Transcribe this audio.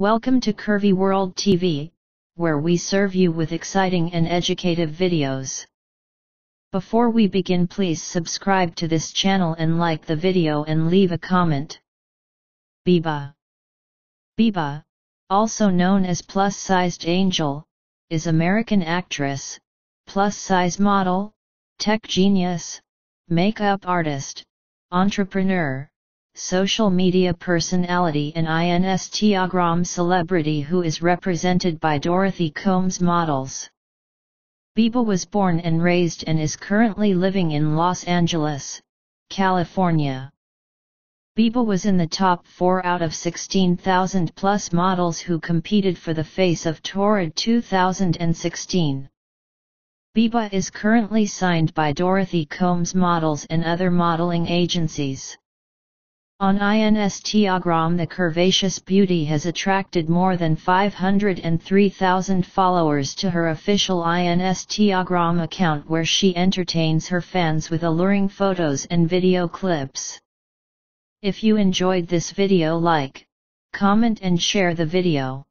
Welcome to Curvy World TV, where we serve you with exciting and educative videos. Before we begin, please subscribe to this channel and like the video and leave a comment. Beba. Beba, also known as Plus-Sized Angel, is American actress, plus-size model, tech genius, makeup artist, entrepreneur, social media personality and Instagram celebrity who is represented by Dorothy Combs Models. Beba was born and raised and is currently living in Los Angeles, California. Beba was in the top 4 out of 16,000 plus models who competed for the face of Torrid 2016. Beba is currently signed by Dorothy Combs Models and other modeling agencies. On Instagram, the curvaceous beauty has attracted more than 503,000 followers to her official Instagram account, where she entertains her fans with alluring photos and video clips. If you enjoyed this video, like, comment and share the video.